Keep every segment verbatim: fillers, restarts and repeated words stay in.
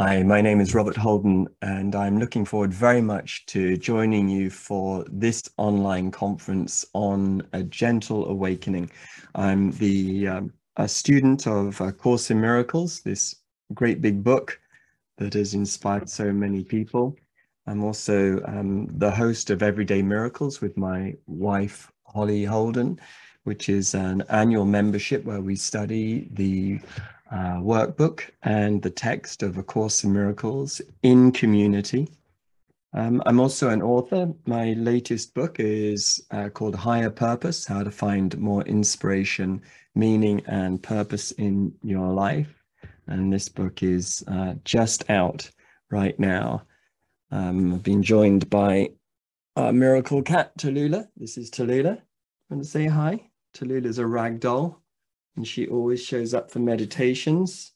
Hi, my name is Robert Holden, and I'm looking forward very much to joining you for this online conference on A Gentle Awakening. I'm the um, a student of A Course in Miracles, this great big book that has inspired so many people. I'm also um, the host of Everyday Miracles with my wife, Holly Holden, which is an annual membership where we study the Uh, workbook and the text of A Course in Miracles in community. Um, I'm also an author. My latest book is uh, called Higher Purpose, How to Find More Inspiration, Meaning and Purpose in Your Life. And this book is uh, just out right now. Um, I've been joined by our miracle cat, Tallulah. This is Tallulah. Want to say hi? Tallulah's a rag doll. And she always shows up for meditations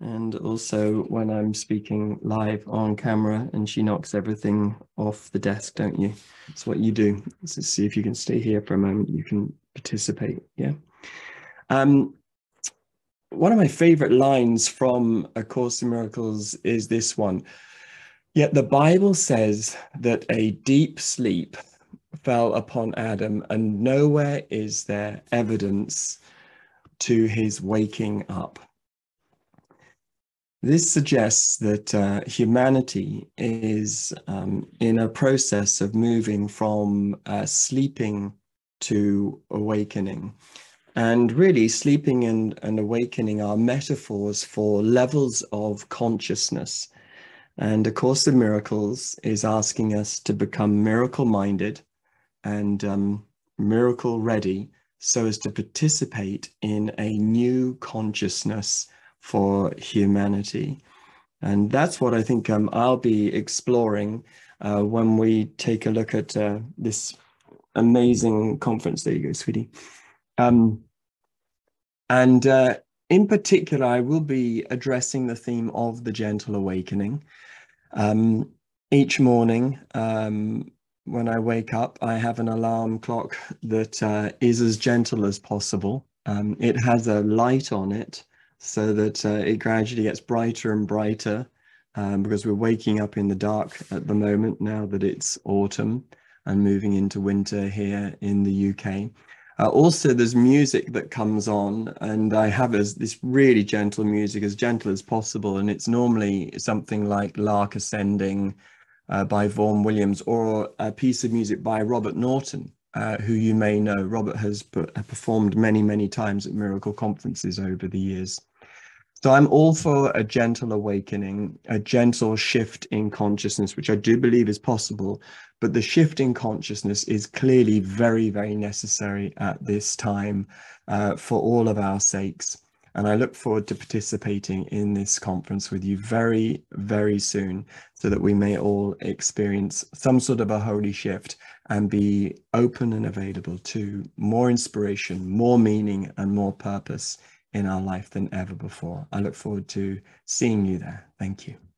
and also when I'm speaking live on camera, and she knocks everything off the desk, don't you? That's what you do. Let's just see if you can stay here for a moment. You can participate, yeah? Um, one of my favorite lines from A Course in Miracles is this one. Yet the Bible says that a deep sleep fell upon Adam, and nowhere is there evidence to his waking up. This suggests that uh, humanity is um, in a process of moving from uh, sleeping to awakening. And really, sleeping and, and awakening are metaphors for levels of consciousness. And A Course in Miracles is asking us to become miracle-minded and um, miracle-ready, so as to participate in a new consciousness for humanity. And that's what I think um, I'll be exploring uh, when we take a look at uh, this amazing conference. There you go, sweetie. Um, and uh, in particular, I will be addressing the theme of the Gentle Awakening. Um, each morning, um, when I wake up, I have an alarm clock that uh, is as gentle as possible. Um, it has a light on it so that uh, it gradually gets brighter and brighter, um, because we're waking up in the dark at the moment now that it's autumn and moving into winter here in the U K. Uh, also, there's music that comes on, and I have as this really gentle music, as gentle as possible, and it's normally something like Lark Ascending, Uh, by Vaughan Williams, or a piece of music by Robert Norton, uh, who you may know. Robert has put, uh, performed many, many times at miracle conferences over the years. So I'm all for a gentle awakening, a gentle shift in consciousness, which I do believe is possible, but the shift in consciousness is clearly very, very necessary at this time uh, for all of our sakes. And I look forward to participating in this conference with you very, very soon, so that we may all experience some sort of a holy shift and be open and available to more inspiration, more meaning, and more purpose in our life than ever before. I look forward to seeing you there. Thank you.